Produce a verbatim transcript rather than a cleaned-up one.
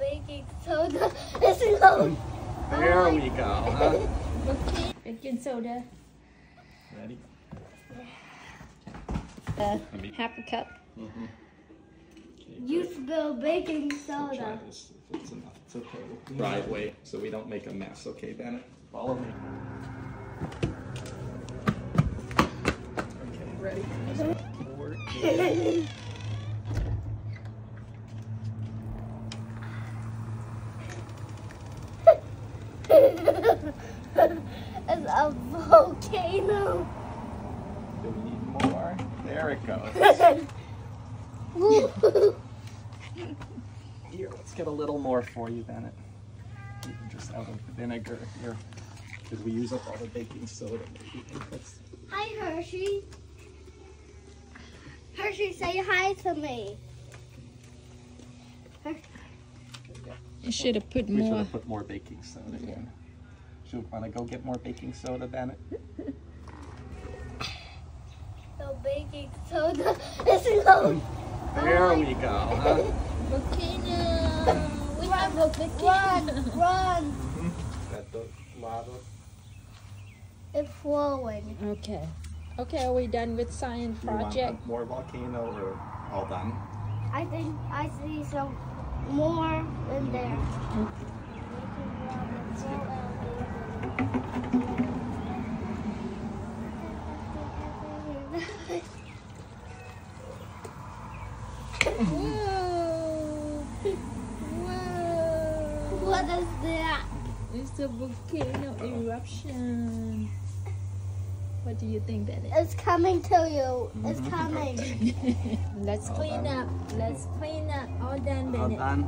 Baking soda is low. There oh we go. Huh? Baking soda. Ready? Uh, half a cup. Mm-hmm. Okay, you great. Spill baking soda. We'll try this if it's enough. It's okay. We'll right way so we don't make a mess. Okay, Bennett? Follow me. Okay, ready? Four, it's a volcano. Do we need more? There it goes. Here, let's get a little more for you, Bennett. Just out of the vinegar here, because we use up all the baking soda. Hi, Hershey. Hershey, say hi to me. Her you should have put we more. We should have put more baking soda yeah. in. Do you want to go get more baking soda, Bennett? The baking soda is low. There oh we go. Huh? Volcano. We run, have a volcano. Run, run. Mm-hmm. Is that the lava? It's flowing. Okay. Okay, are we done with science project? More volcano or all done? I think I see some more in there. Mm-hmm. Whoa! Whoa! What is that? It's a volcano eruption. What do you think that is? It's coming to you. It's coming. Let's clean up. Let's clean up. All done, Bennett. All done.